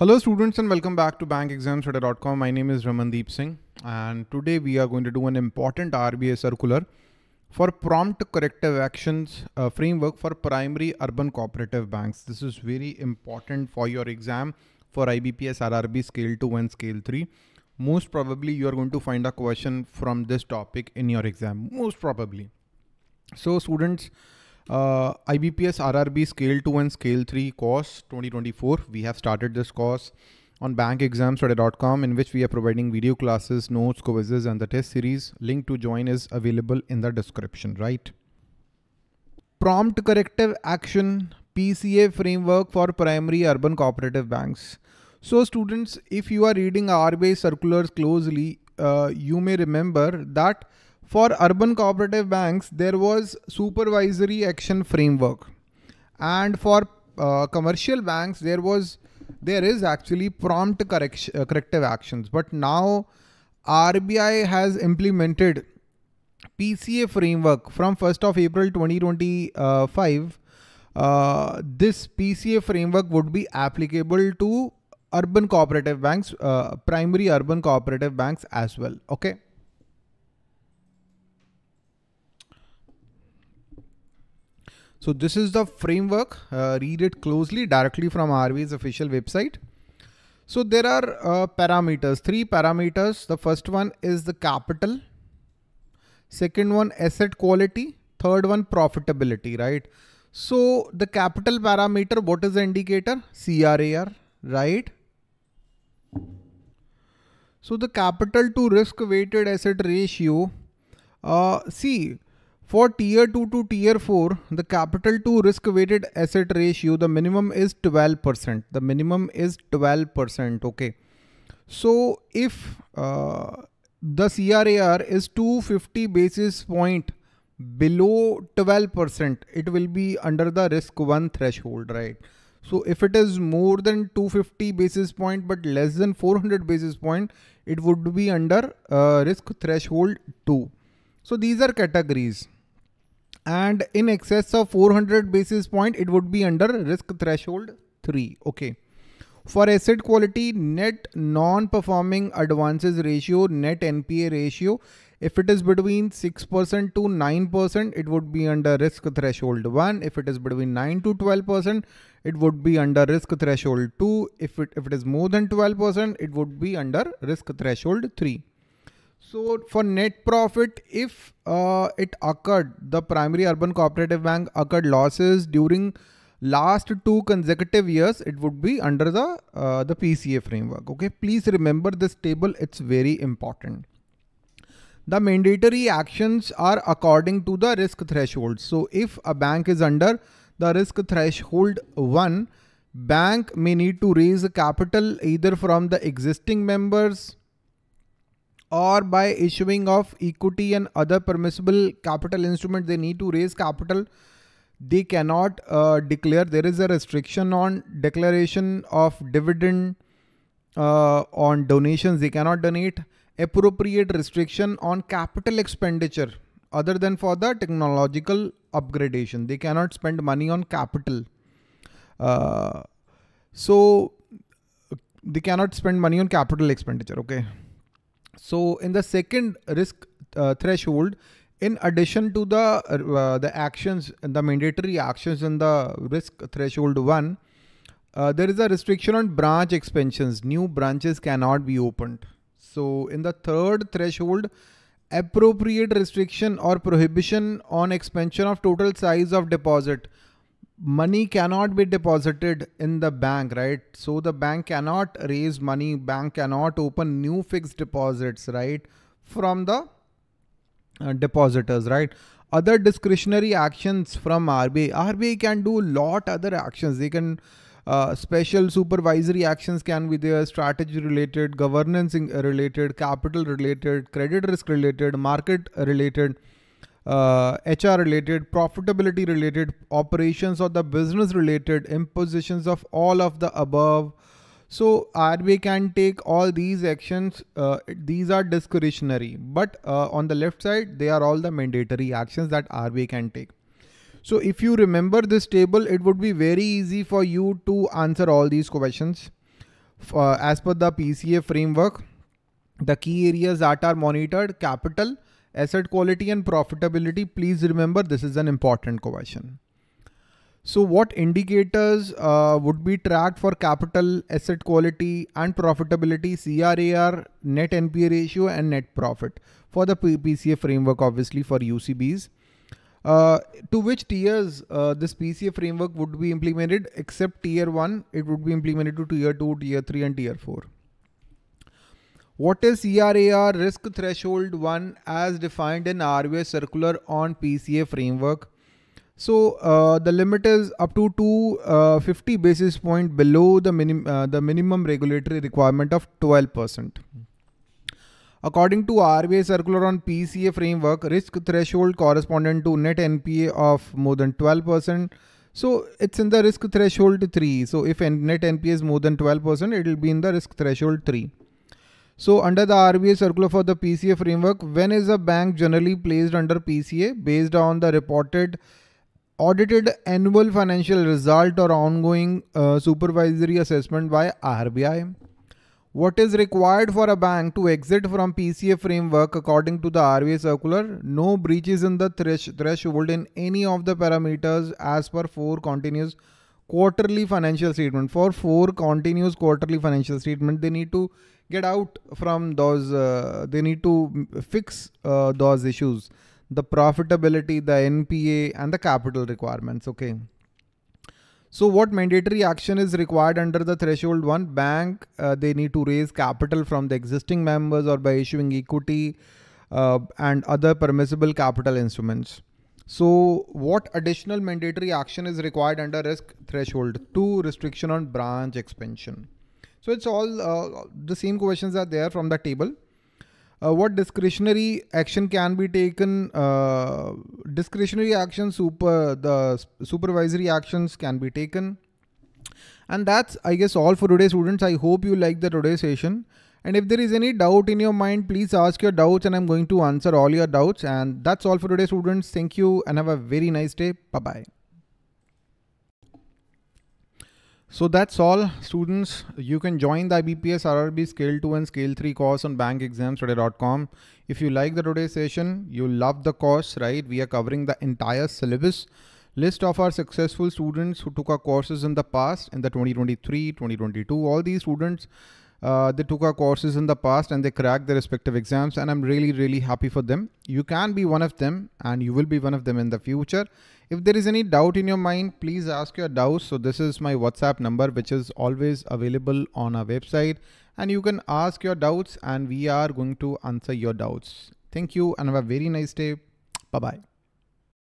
Hello students and welcome back to bankexamstudy.com. My name is Ramandeep Singh and today we are going to do an important RBA circular for Prompt Corrective Actions framework for primary urban cooperative banks. This is very important for your exam for IBPS RRB scale 2 and scale 3. Most probably you are going to find a question from this topic in your exam. Most probably. So students, IBPS RRB Scale 2 and Scale 3 course 2024. We have started this course on bankexamstudy.com in which we are providing video classes, notes, quizzes and the test series. Link to join is available in the description, right? Prompt Corrective Action PCA Framework for Primary Urban Cooperative Banks. So students, if you are reading RBA circulars closely, you may remember that for urban cooperative banks, there was supervisory action framework, and for commercial banks, there is actually prompt corrective actions. But now RBI has implemented PCA framework from 1st of April 2025. This PCA framework would be applicable to urban cooperative banks, primary urban cooperative banks as well. Okay. So this is the framework, read it closely directly from RBA's official website. So there are parameters, three parameters. The first one is the capital. Second one, asset quality. Third one, profitability, right? So the capital parameter, what is the indicator? CRAR, right? So the capital to risk weighted asset ratio, for tier 2 to tier 4, the capital to risk weighted asset ratio, the minimum is 12%. The minimum is 12%. Okay. So if the CRAR is 250 basis point below 12%, it will be under the risk 1 threshold, right? So if it is more than 250 basis point, but less than 400 basis point, it would be under risk threshold 2. So these are categories. And in excess of 400 basis point, it would be under risk threshold 3. Okay. For asset quality, net non-performing advances ratio, net NPA ratio, if it is between 6% to 9%, it would be under risk threshold 1. If it is between 9 to 12%, it would be under risk threshold 2. If it is more than 12%, it would be under risk threshold 3. So for net profit, if it occurred, the primary urban cooperative bank occurred losses during last 2 consecutive years, it would be under the PCA framework. Okay, please remember this table. It's very important. The mandatory actions are according to the risk threshold. So if a bank is under the risk threshold 1, bank may need to raise the capital either from the existing members or by issuing of equity and other permissible capital instrument. They need to raise capital. They cannot declare. There is a restriction on declaration of dividend, on donations. They cannot donate. Appropriate restriction on capital expenditure other than for the technological upgradation. They cannot spend money on capital. So they cannot spend money on capital expenditure. Okay. So in the second risk threshold, in addition to the actions, the mandatory actions in the risk threshold 1, there is a restriction on branch expansions. New branches cannot be opened. So in the third threshold, appropriate restriction or prohibition on expansion of total size of deposit. Money cannot be deposited in the bank, right? So the bank cannot raise money. Bank cannot open new fixed deposits, right? From the depositors, right? Other discretionary actions from RBI. RBI can do lot other actions. They can special supervisory actions can be there, strategy related, governance related, capital related, credit risk related, market related, HR related, profitability related, operations or the business related, impositions of all of the above. So RBI can take all these actions. These are discretionary, but on the left side, they are all the mandatory actions that RBI can take. So if you remember this table, it would be very easy for you to answer all these questions. as per the PCA framework, the key areas that are monitored: capital, asset quality and profitability. Please remember this is an important question. So what indicators would be tracked for capital, asset quality and profitability, CRAR, net NPA ratio and net profit for the PCA framework, obviously for UCBs. To which tiers this PCA framework would be implemented? Except tier 1, it would be implemented to tier 2, tier 3 and tier 4. What is CRAR, risk threshold 1, as defined in RBI circular on PCA framework? So the limit is up to 250 basis point below the minimum regulatory requirement of 12%. According to RBI circular on PCA framework, risk threshold corresponding to net NPA of more than 12%. So it's in the risk threshold 3. So if net NPA is more than 12%, it will be in the risk threshold 3. So under the RBI circular for the PCA framework, when is a bank generally placed under PCA? Based on the reported audited annual financial result or ongoing supervisory assessment by RBI. What is required for a bank to exit from PCA framework according to the RBI circular? No breaches in the threshold in any of the parameters as per 4 continuous quarterly financial statement. For 4 continuous quarterly financial statement, they need to get out from those, they need to fix those issues. The profitability, the NPA and the capital requirements. Okay. So what mandatory action is required under the threshold 1? Bank, they need to raise capital from the existing members or by issuing equity and other permissible capital instruments. So what additional mandatory action is required under risk threshold 2? Restriction on branch expansion. So it's all the same questions are there from the table. What discretionary action can be taken? Discretionary actions, supervisory actions can be taken. And that's, I guess, all for today, students. I hope you liked the today's session. And if there is any doubt in your mind, please ask your doubts and I'm going to answer all your doubts. And that's all for today, students. Thank you and have a very nice day. Bye-bye. So that's all, students. You can join the IBPS RRB Scale 2 and Scale 3 course on bankexamstudy.com. If you like the today's session, you love the course, right? We are covering the entire syllabus. List of our successful students who took our courses in the past, in the 2023, 2022. All these students, they took our courses in the past and they cracked their respective exams. And I'm really, really happy for them. You can be one of them and you will be one of them in the future. If there is any doubt in your mind, please ask your doubts. So this is my WhatsApp number, which is always available on our website, and you can ask your doubts and we are going to answer your doubts. Thank you and have a very nice day. Bye-bye.